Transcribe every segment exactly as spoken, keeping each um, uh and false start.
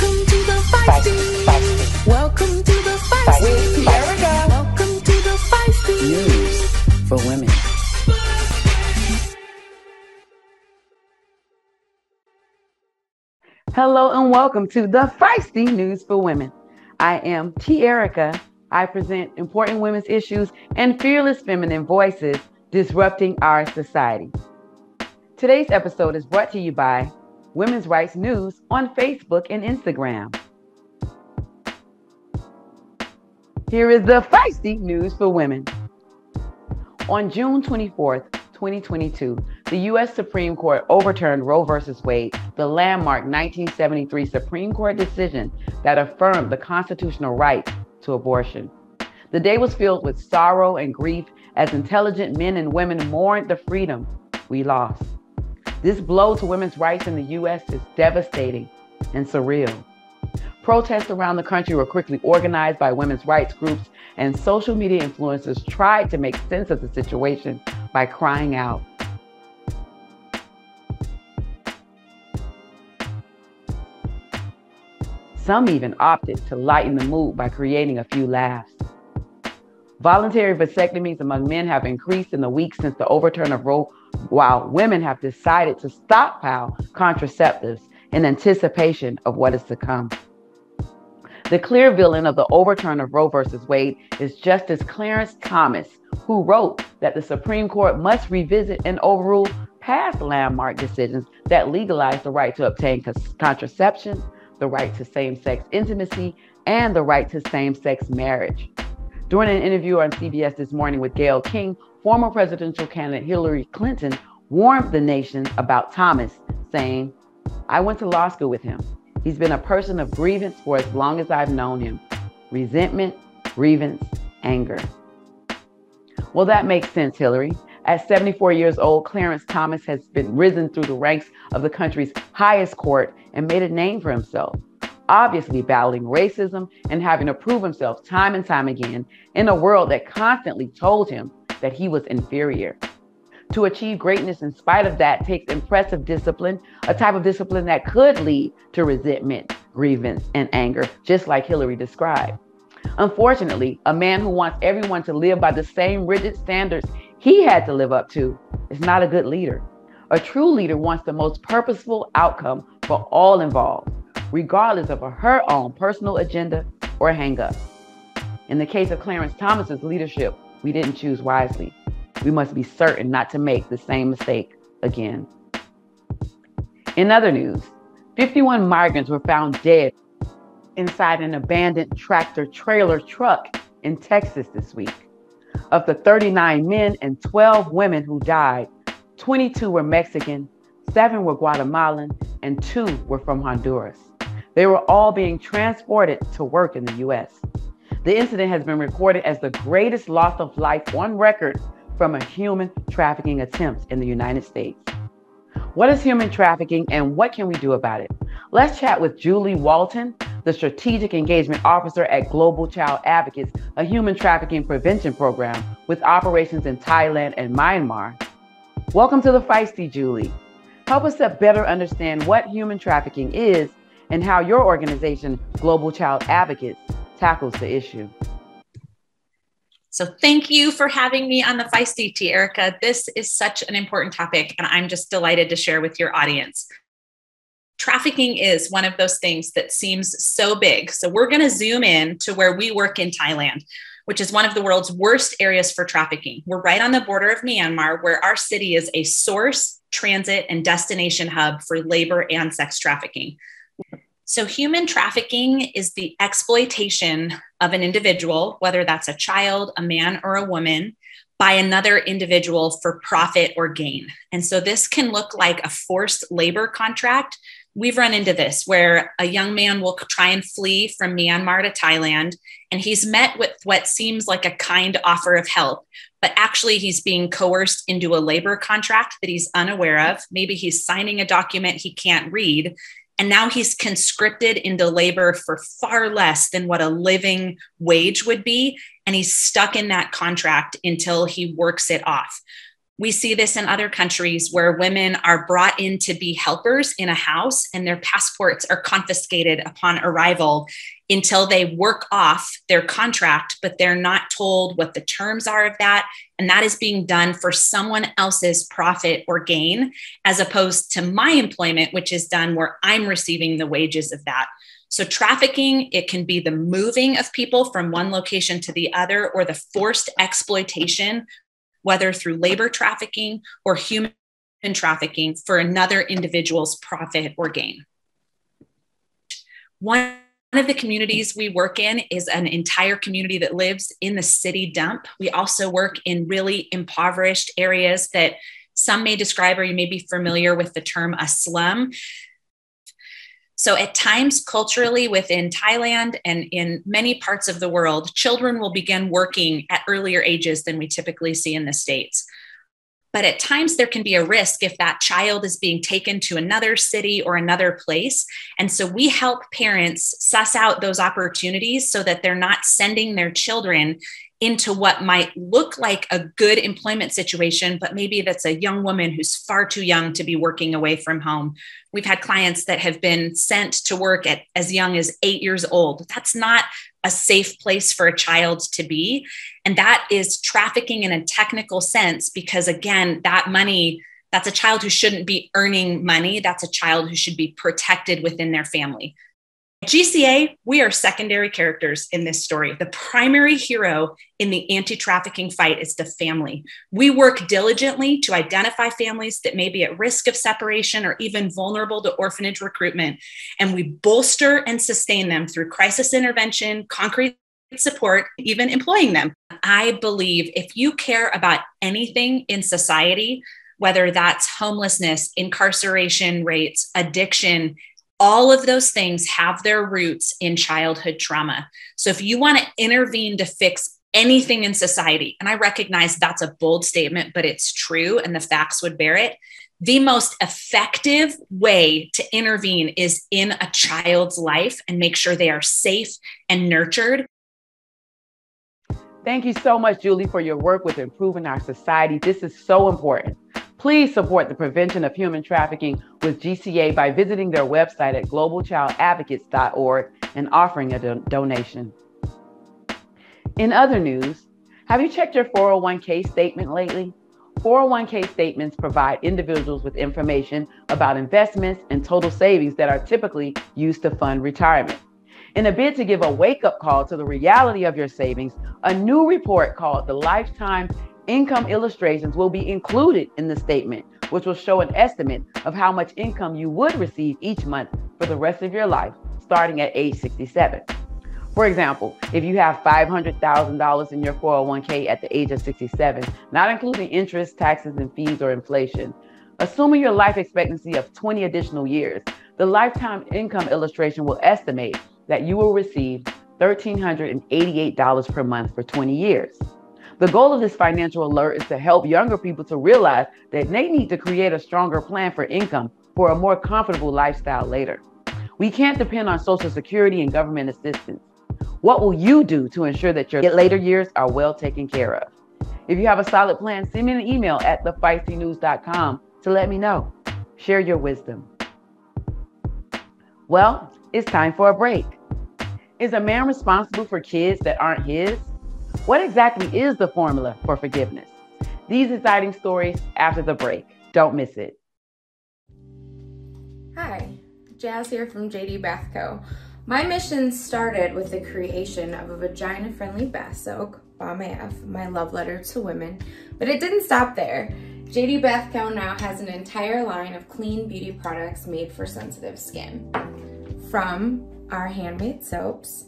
Welcome to the Feisty. Feisty. Welcome to the Feisty. With Te-Erika. Welcome to the Feisty. News for women. Hello and welcome to the Feisty News for Women. I am Te-Erika. I present important women's issues and fearless feminine voices disrupting our society. Today's episode is brought to you by Women's Rights News on Facebook and Instagram. Here is the Feisty News for Women. On June twenty-fourth, twenty twenty-two, the U S Supreme Court overturned Roe v. Wade, the landmark nineteen seventy-three Supreme Court decision that affirmed the constitutional right to abortion. The day was filled with sorrow and grief as intelligent men and women mourned the freedom we lost. This blow to women's rights in the U S is devastating and surreal. Protests around the country were quickly organized by women's rights groups, and social media influencers tried to make sense of the situation by crying out. Some even opted to lighten the mood by creating a few laughs. Voluntary vasectomies among men have increased in the weeks since the overturn of Roe, while women have decided to stockpile contraceptives in anticipation of what is to come. The clear villain of the overturn of Roe v. Wade is Justice Clarence Thomas, who wrote that the Supreme Court must revisit and overrule past landmark decisions that legalized the right to obtain contraception, the right to same-sex intimacy, and the right to same-sex marriage. During an interview on C B S This Morning with Gayle King, former presidential candidate Hillary Clinton warned the nation about Thomas, saying, "I went to law school with him. He's been a person of grievance for as long as I've known him. Resentment, grievance, anger." Well, that makes sense, Hillary. At seventy-four years old, Clarence Thomas has been risen through the ranks of the country's highest court and made a name for himself, obviously battling racism and having to prove himself time and time again in a world that constantly told him that he was inferior. To achieve greatness in spite of that takes impressive discipline, a type of discipline that could lead to resentment, grievance, and anger, just like Hillary described. Unfortunately, a man who wants everyone to live by the same rigid standards he had to live up to is not a good leader. A true leader wants the most purposeful outcome for all involved, regardless of her own personal agenda or hang-up. In the case of Clarence Thomas's leadership, we didn't choose wisely. We must be certain not to make the same mistake again. In other news, fifty-one migrants were found dead inside an abandoned tractor trailer truck in Texas this week. Of the thirty-nine men and twelve women who died, twenty-two were Mexican, seven were Guatemalan, and two were from Honduras. They were all being transported to work in the U S. The incident has been recorded as the greatest loss of life on record from a human trafficking attempt in the United States. What is human trafficking and what can we do about it? Let's chat with Julie Walton, the Strategic Engagement Officer at Global Child Advocates, a human trafficking prevention program with operations in Thailand and Myanmar. Welcome to the Feisty, Julie. Help us to better understand what human trafficking is and how your organization, Global Child Advocates, tackles the issue. So thank you for having me on the Feisty, Te-Erika. This is such an important topic, and I'm just delighted to share with your audience. Trafficking is one of those things that seems so big. So we're going to zoom in to where we work in Thailand, which is one of the world's worst areas for trafficking. We're right on the border of Myanmar, where our city is a source, transit, and destination hub for labor and sex trafficking. So human trafficking is the exploitation of an individual, whether that's a child, a man, or a woman, by another individual for profit or gain. And so this can look like a forced labor contract. We've run into this where a young man will try and flee from Myanmar to Thailand, and he's met with what seems like a kind offer of help, but actually he's being coerced into a labor contract that he's unaware of. Maybe he's signing a document he can't read, and now he's conscripted into labor for far less than what a living wage would be. And he's stuck in that contract until he works it off. We see this in other countries where women are brought in to be helpers in a house and their passports are confiscated upon arrival until they work off their contract, but they're not told what the terms are of that. And that is being done for someone else's profit or gain, as opposed to my employment, which is done where I'm receiving the wages of that. So trafficking, it can be the moving of people from one location to the other, or the forced exploitation, whether through labor trafficking or human trafficking, for another individual's profit or gain. One of the communities we work in is an entire community that lives in the city dump. We also work in really impoverished areas that some may describe, or you may be familiar with the term, a slum. So at times culturally within Thailand and in many parts of the world, children will begin working at earlier ages than we typically see in the States. But at times there can be a risk if that child is being taken to another city or another place. And so we help parents suss out those opportunities so that they're not sending their children into what might look like a good employment situation, but maybe that's a young woman who's far too young to be working away from home. We've had clients that have been sent to work at as young as eight years old. That's not a safe place for a child to be. And that is trafficking in a technical sense, because again, that money, that's a child who shouldn't be earning money. That's a child who should be protected within their family. At G C A, we are secondary characters in this story. The primary hero in the anti-trafficking fight is the family. We work diligently to identify families that may be at risk of separation or even vulnerable to orphanage recruitment, and we bolster and sustain them through crisis intervention, concrete support, even employing them. I believe if you care about anything in society, whether that's homelessness, incarceration rates, addiction, all of those things have their roots in childhood trauma. So if you want to intervene to fix anything in society, and I recognize that's a bold statement, but it's true and the facts would bear it, the most effective way to intervene is in a child's life and make sure they are safe and nurtured. Thank you so much, Julie, for your work with improving our society. This is so important. Please support the prevention of human trafficking with G C A by visiting their website at global child advocates dot org and offering a do- donation. In other news, have you checked your four oh one k statement lately? four oh one k statements provide individuals with information about investments and total savings that are typically used to fund retirement. In a bid to give a wake-up call to the reality of your savings, a new report called the Lifetime Income illustrations will be included in the statement, which will show an estimate of how much income you would receive each month for the rest of your life, starting at age sixty-seven. For example, if you have five hundred thousand dollars in your four oh one k at the age of sixty-seven, not including interest, taxes, and fees or inflation, assuming your life expectancy of twenty additional years, the lifetime income illustration will estimate that you will receive one thousand three hundred eighty-eight dollars per month for twenty years. The goal of this financial alert is to help younger people to realize that they need to create a stronger plan for income for a more comfortable lifestyle later. We can't depend on Social Security and government assistance. What will you do to ensure that your later years are well taken care of? If you have a solid plan, send me an email at the feisty news dot com to let me know. Share your wisdom. Well, it's time for a break. Is a man responsible for kids that aren't his? What exactly is the formula for forgiveness? These exciting stories after the break. Don't miss it. Hi, Jazz here from J D Bath Co. My mission started with the creation of a vagina-friendly bath soak, Bomb A F, my love letter to women, but it didn't stop there. J D Bath Co. now has an entire line of clean beauty products made for sensitive skin. From our handmade soaps,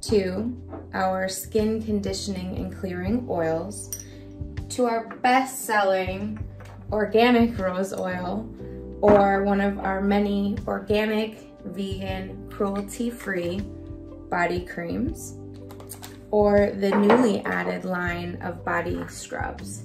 to our skin conditioning and clearing oils, to our best-selling organic rose oil, or one of our many organic, vegan, cruelty-free body creams, or the newly added line of body scrubs.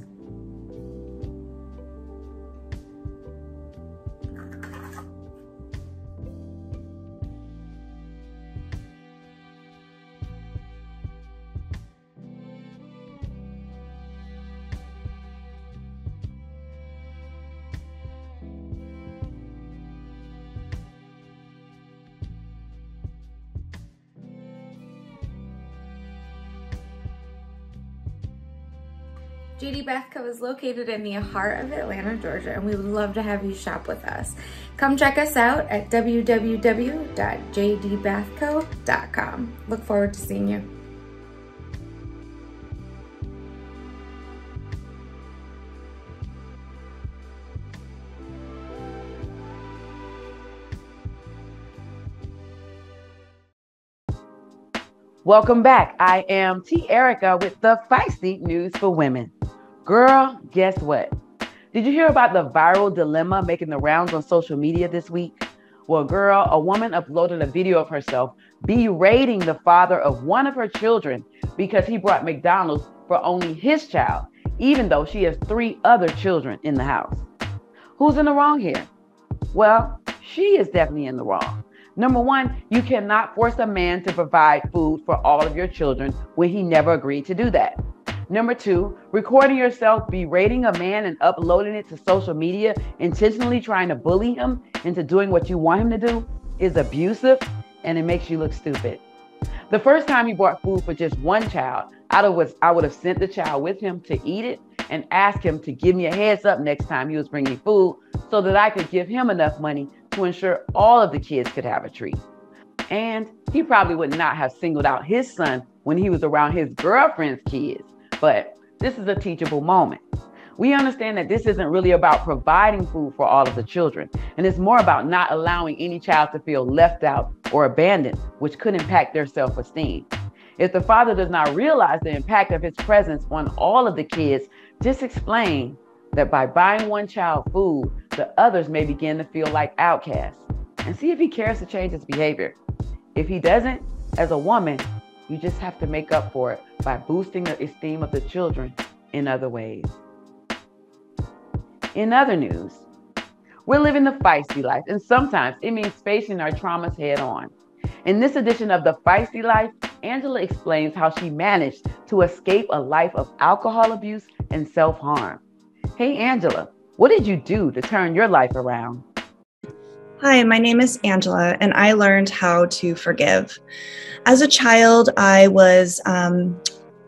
J D Bath Co is located in the heart of Atlanta, Georgia, and we would love to have you shop with us. Come check us out at w w w dot j d bath co dot com. Look forward to seeing you. Welcome back. I am Te-Erika with the feisty news for women. Girl, guess what? Did you hear about the viral dilemma making the rounds on social media this week? Well, girl, a woman uploaded a video of herself berating the father of one of her children because he brought McDonald's for only his child, even though she has three other children in the house. Who's in the wrong here? Well, she is definitely in the wrong. Number one, you cannot force a man to provide food for all of your children when he never agreed to do that. Number two, recording yourself berating a man and uploading it to social media, intentionally trying to bully him into doing what you want him to do, is abusive and it makes you look stupid. The first time he brought food for just one child, I would, I would have sent the child with him to eat it and asked him to give me a heads up next time he was bringing food so that I could give him enough money to ensure all of the kids could have a treat. And he probably would not have singled out his son when he was around his girlfriend's kids, but this is a teachable moment. We understand that this isn't really about providing food for all of the children, and it's more about not allowing any child to feel left out or abandoned, which could impact their self-esteem. If the father does not realize the impact of his presence on all of the kids, just explain that by buying one child food, the others may begin to feel like outcasts, and see if he cares to change his behavior. If he doesn't, as a woman, you just have to make up for it by boosting the esteem of the children in other ways. In other news, we're living the feisty life, and sometimes it means facing our traumas head on. In this edition of The Feisty Life, Angela explains how she managed to escape a life of alcohol abuse and self-harm. Hey, Angela, what did you do to turn your life around? Hi, my name is Angela, and I learned how to forgive. As a child, I was um,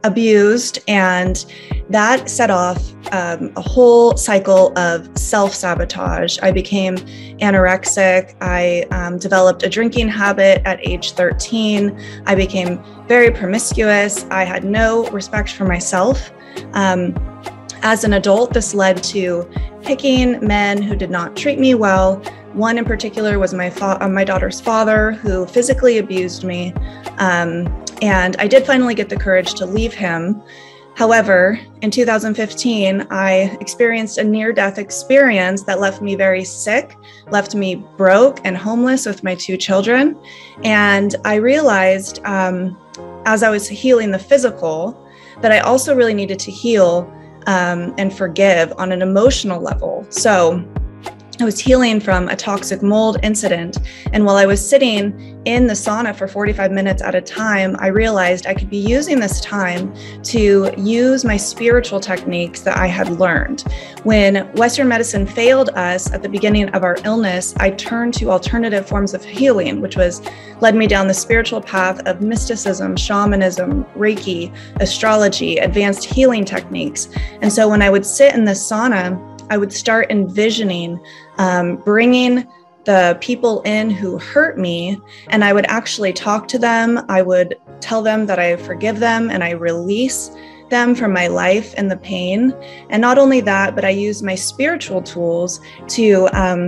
abused, and that set off um, a whole cycle of self-sabotage. I became anorexic. I um, developed a drinking habit at age thirteen. I became very promiscuous. I had no respect for myself. Um, As an adult, this led to picking men who did not treat me well. One in particular was my fa my daughter's father, who physically abused me. Um, and I did finally get the courage to leave him. However, in two thousand fifteen, I experienced a near-death experience that left me very sick, left me broke and homeless with my two children. And I realized um, as I was healing the physical, that I also really needed to heal Um, and forgive on an emotional level. So I was healing from a toxic mold incident. And while I was sitting in the sauna for forty-five minutes at a time, I realized I could be using this time to use my spiritual techniques that I had learned. When Western medicine failed us at the beginning of our illness, I turned to alternative forms of healing, which was led me down the spiritual path of mysticism, shamanism, Reiki, astrology, advanced healing techniques. And so when I would sit in the sauna, I would start envisioning um, bringing the people in who hurt me, and I would actually talk to them. I would tell them that I forgive them and I release them from my life and the pain. And not only that, but I use my spiritual tools to um,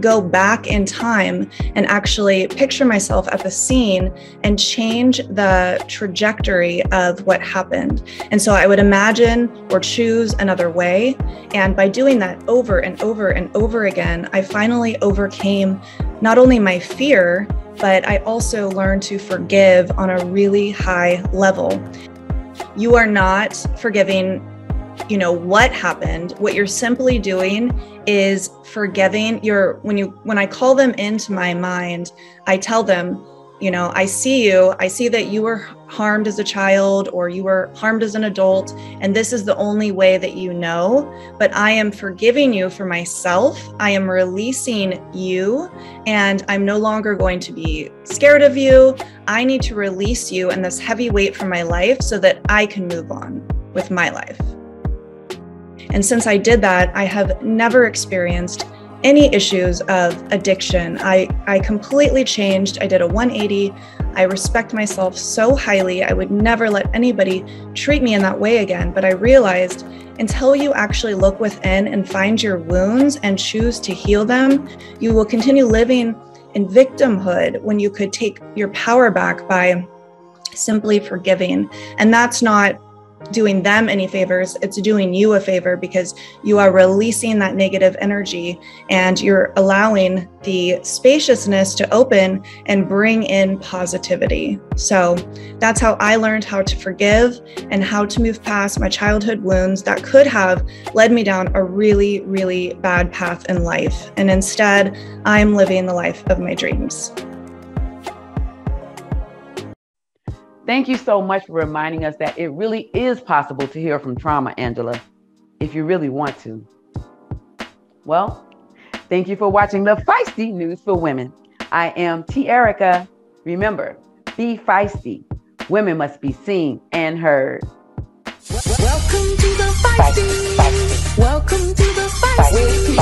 go back in time and actually picture myself at the scene and change the trajectory of what happened. And so I would imagine or choose another way. And by doing that over and over and over again, I finally overcame not only my fear, but I also learned to forgive on a really high level. You are not forgiving, you know, what happened. What you're simply doing is forgiving your, when you, when I call them into my mind, I tell them, you know, I see you, I see that you were harmed as a child or you were harmed as an adult, and this is the only way that you know, but I am forgiving you for myself. I am releasing you, and I'm no longer going to be scared of you. I need to release you and this heavy weight from my life so that I can move on with my life. And since I did that, I have never experienced any issues of addiction. I, I completely changed. I did a one eighty. I respect myself so highly. I would never let anybody treat me in that way again. But I realized until you actually look within and find your wounds and choose to heal them, you will continue living in victimhood when you could take your power back by simply forgiving. And that's not doing them any favors, it's doing you a favor, because you are releasing that negative energy and you're allowing the spaciousness to open and bring in positivity. So that's how I learned how to forgive and how to move past my childhood wounds that could have led me down a really, really bad path in life. And instead, I'm living the life of my dreams. Thank you so much for reminding us that it really is possible to heal from trauma, Angela, if you really want to. Well, thank you for watching the Feisty News for Women. I am Te-Erika. Remember, be feisty. Women must be seen and heard. Welcome to the Feisty. Feisty. Welcome to the Feisty. Feisty.